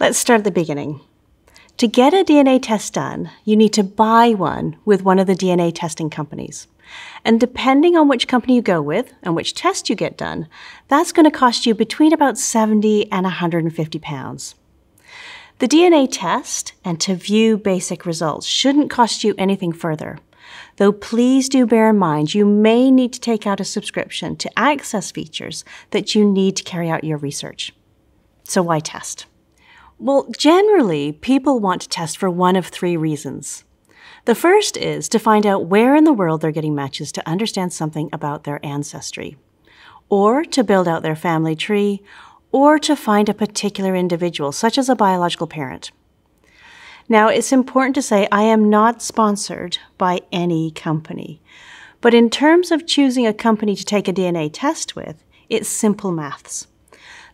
Let's start at the beginning. To get a DNA test done, you need to buy one with one of the DNA testing companies. And depending on which company you go with and which test you get done, that's going to cost you between about 70 and 150 pounds. The DNA test and to view basic results shouldn't cost you anything further. Though please do bear in mind, you may need to take out a subscription to access features that you need to carry out your research. So why test? Well, generally, people want to test for one of three reasons. The first is to find out where in the world they're getting matches to understand something about their ancestry, or to build out their family tree, or to find a particular individual, such as a biological parent. Now, it's important to say I am not sponsored by any company, but in terms of choosing a company to take a DNA test with, it's simple maths.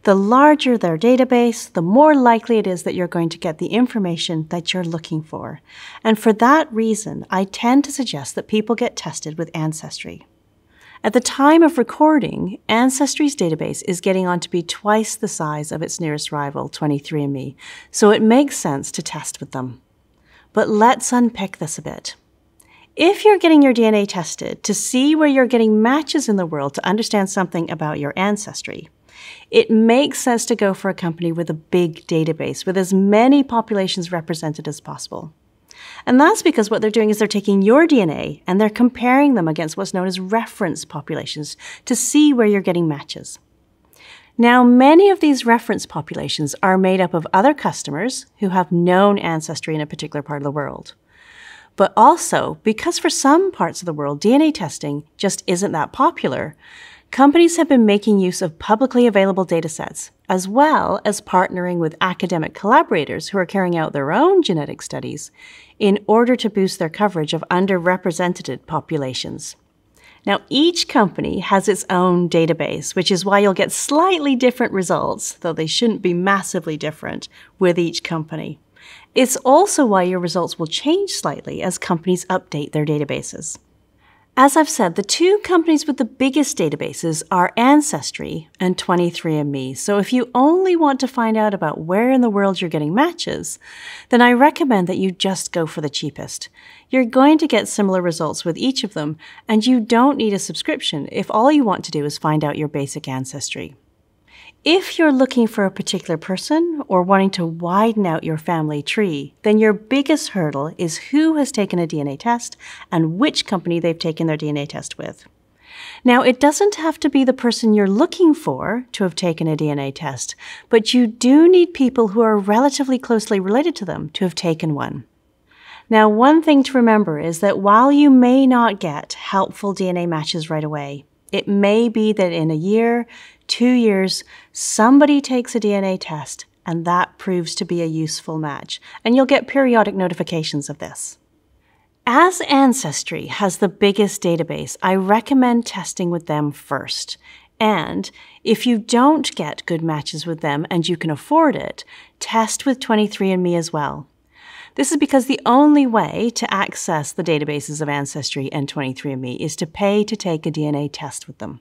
The larger their database, the more likely it is that you're going to get the information that you're looking for. And for that reason, I tend to suggest that people get tested with Ancestry. At the time of recording, Ancestry's database is getting on to be twice the size of its nearest rival, 23andMe, so it makes sense to test with them. But let's unpick this a bit. If you're getting your DNA tested to see where you're getting matches in the world to understand something about your ancestry, it makes sense to go for a company with a big database, with as many populations represented as possible. And that's because what they're doing is they're taking your DNA and they're comparing them against what's known as reference populations to see where you're getting matches. Now, many of these reference populations are made up of other customers who have known ancestry in a particular part of the world. But also, because for some parts of the world, DNA testing just isn't that popular, companies have been making use of publicly available datasets, as well as partnering with academic collaborators who are carrying out their own genetic studies in order to boost their coverage of underrepresented populations. Now, each company has its own database, which is why you'll get slightly different results, though they shouldn't be massively different with each company. It's also why your results will change slightly as companies update their databases. As I've said, the two companies with the biggest databases are Ancestry and 23andMe. So if you only want to find out about where in the world you're getting matches, then I recommend that you just go for the cheapest. You're going to get similar results with each of them, and you don't need a subscription if all you want to do is find out your basic ancestry. If you're looking for a particular person or wanting to widen out your family tree, then your biggest hurdle is who has taken a DNA test and which company they've taken their DNA test with. Now, it doesn't have to be the person you're looking for to have taken a DNA test, but you do need people who are relatively closely related to them to have taken one. Now, one thing to remember is that while you may not get helpful DNA matches right away, it may be that in a year, 2 years, somebody takes a DNA test and that proves to be a useful match, and you'll get periodic notifications of this. As Ancestry has the biggest database, I recommend testing with them first. And if you don't get good matches with them and you can afford it, test with 23andMe as well. This is because the only way to access the databases of Ancestry and 23andMe is to pay to take a DNA test with them.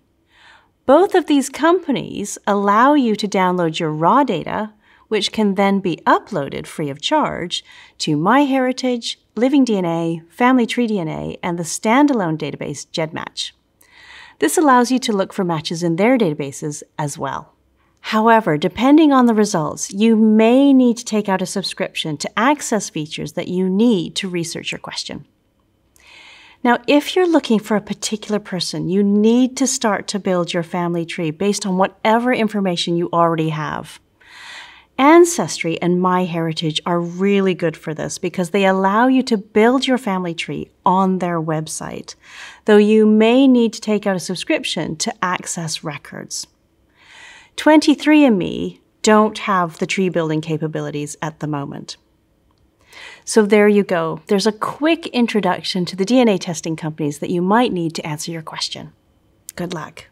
Both of these companies allow you to download your raw data, which can then be uploaded free of charge to MyHeritage, LivingDNA, FamilyTreeDNA, and the standalone database GEDmatch. This allows you to look for matches in their databases as well. However, depending on the results, you may need to take out a subscription to access features that you need to research your question. Now, if you're looking for a particular person, you need to start to build your family tree based on whatever information you already have. Ancestry and MyHeritage are really good for this because they allow you to build your family tree on their website, though you may need to take out a subscription to access records. 23andMe don't have the tree building capabilities at the moment. So there you go. There's a quick introduction to the DNA testing companies that you might need to answer your question. Good luck.